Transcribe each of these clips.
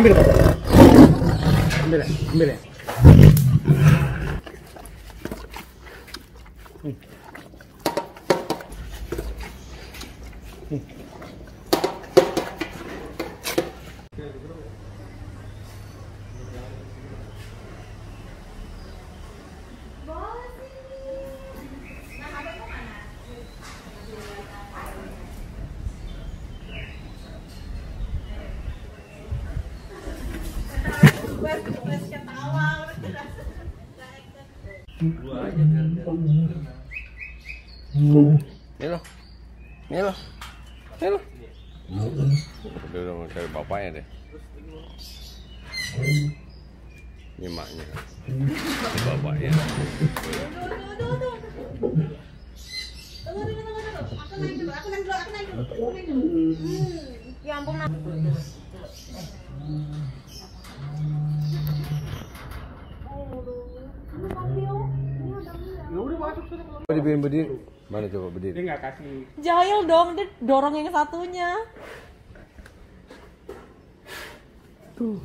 ambil ya. Ini loh. Udah mau cari bapaknya deh. Ini maknya. Bapaknya. Aku naik dulu. Ya ampun. Berdiri. Mana coba berdiri? Dia nggak kasih. Jahil dong, dia dorong yang satunya. Tuh.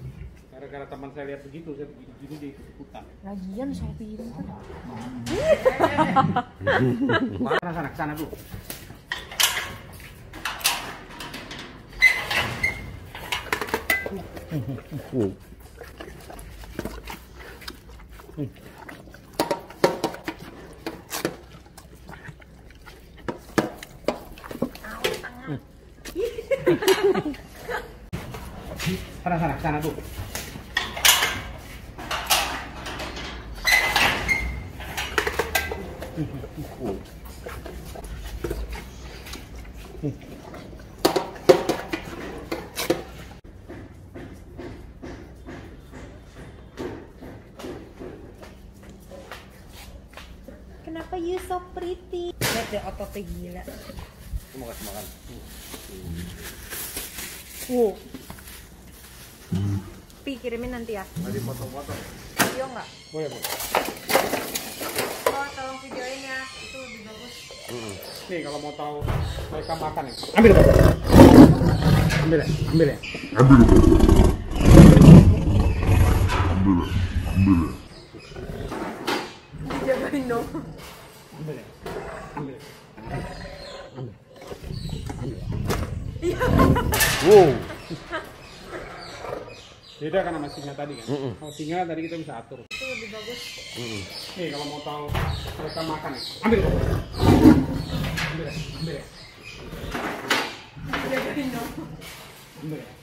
Gara-gara teman saya lihat begitu, saya begini dia ikutan. Lagian shopping. Mana sana tuh. Sana tuh. Kenapa you so pretty? Lihat deh ototnya gila. Aku mau kasih makan. Pi kirimin nanti ya. Nanti potong-potong. Video nggak? Boleh, Bu. Oh, tolong videoin ya. Itu lebih bagus. Nih kalau mau tahu mereka makan ya. Ambil ya. Dijagain dong. Ambil ya. Wow. Beda karena sama singa tadi kan. Kalau singa tadi kita bisa atur. Itu lebih bagus. Nih kalau mau tahu mereka makan ya. Ambil ya. Jagain dong. Ambil ya.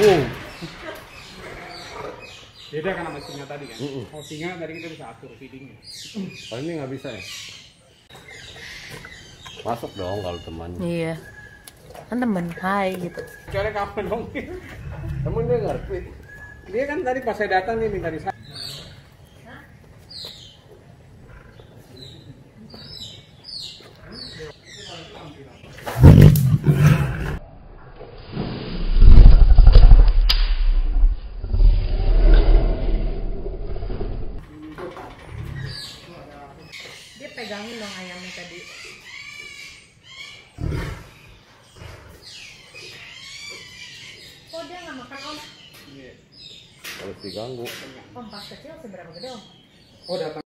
Wow. Beda karena sama singa tadi kan. Kalau singa tadi kita bisa atur feedingnya. Kalau ini nggak bisa ya. Masuk dong kalau teman. Iya. Kan teman, hai gitu. Coret kapan dong? Temennya ngerti. Dia kan tadi pas saya datang nih minta disayang. Dia pegangin dong ayamnya tadi. Dia nggak makan om. Harus diganggu. Om pas kecil seberapa gede om? Oh datang.